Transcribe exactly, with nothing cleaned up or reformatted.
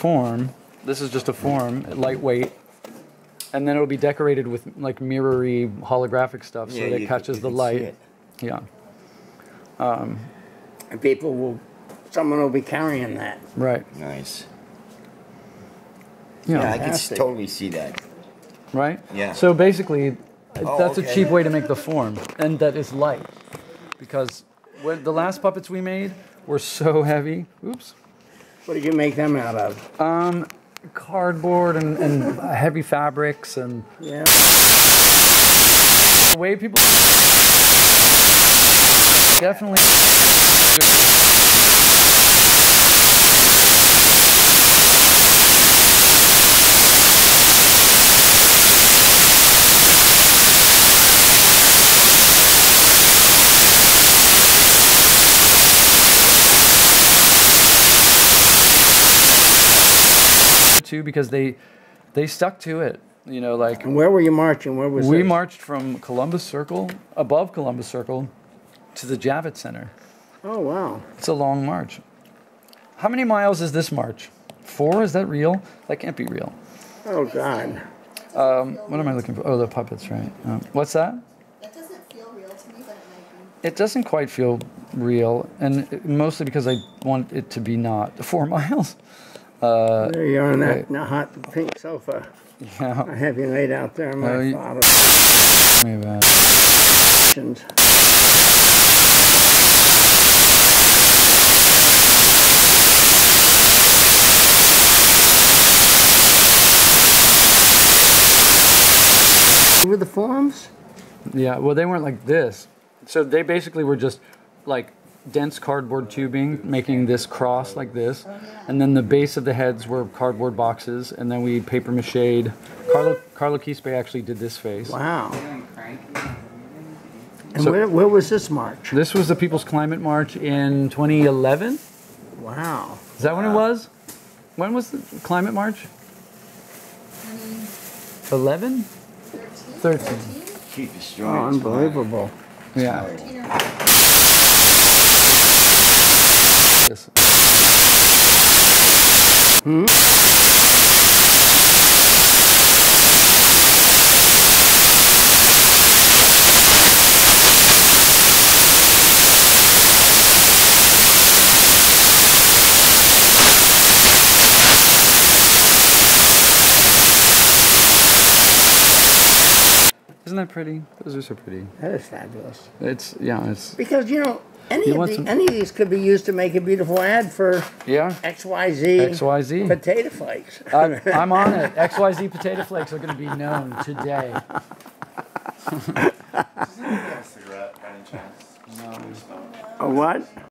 form. This is just a form, lightweight, and then it'll be decorated with like mirror-y holographic stuff, so yeah, that it catches can, the light. Yeah. Um, and people will, someone will be carrying that. Right. Nice. You know, yeah, I can totally see that. Right? Yeah. So basically, oh, that's okay. a cheap way to make the form, and that is light, because when the last puppets we made were so heavy. Oops. What did you make them out of? Um, cardboard and, and heavy fabrics and. Yeah. The way people. Definitely. Too, because they they stuck to it, you know, like. And where were you marching? Where was we this? Marched from Columbus Circle, above Columbus Circle, to the Javits Center. Oh, wow. It's a long march. How many miles is this march? Four? Is that real? That can't be real. Oh, God. Um, what am I looking for? Oh, the puppets, right. Um, what's that? It doesn't feel real to me, but it might be. It doesn't quite feel real, and mostly because I want it to be not four miles. Uh, there you are on that right. hot pink sofa. Yeah. I have you laid out there on my oh, bottom. Maybe bad. Were the forms? Yeah, well, they weren't like this. So they basically were just like dense cardboard tubing, making this cross like this, and then the base of the heads were cardboard boxes, and then we paper mache'd. Carlo, Carlo Quispe actually did this face. Wow. And so, where, where was this march? This was the People's Climate March in twenty eleven. Wow. Is that wow. when it was? When was the Climate March? eleven? thirteen. Keep it strong. Oh, unbelievable. Yeah. Hmm? Isn't that pretty? Those are so pretty. That is fabulous. It's, yeah, it's... Because, you know, Any you of the, any of these could be used to make a beautiful ad for yeah. X Y Z potato flakes. I, I'm on it. X Y Z potato flakes are going to be known today. Does anyone get a cigarette by any chance? No. A what?